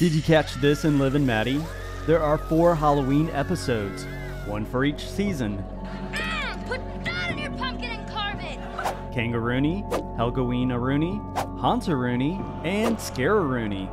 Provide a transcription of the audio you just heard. Did you catch this in Liv and Maddie? There are 4 Halloween episodes, one for each season. Put that in your pumpkin and carve it! Kang-A-Rooney, Helgaween-A-Rooney, Haunt-A-Rooney, and Scare-A-Rooney.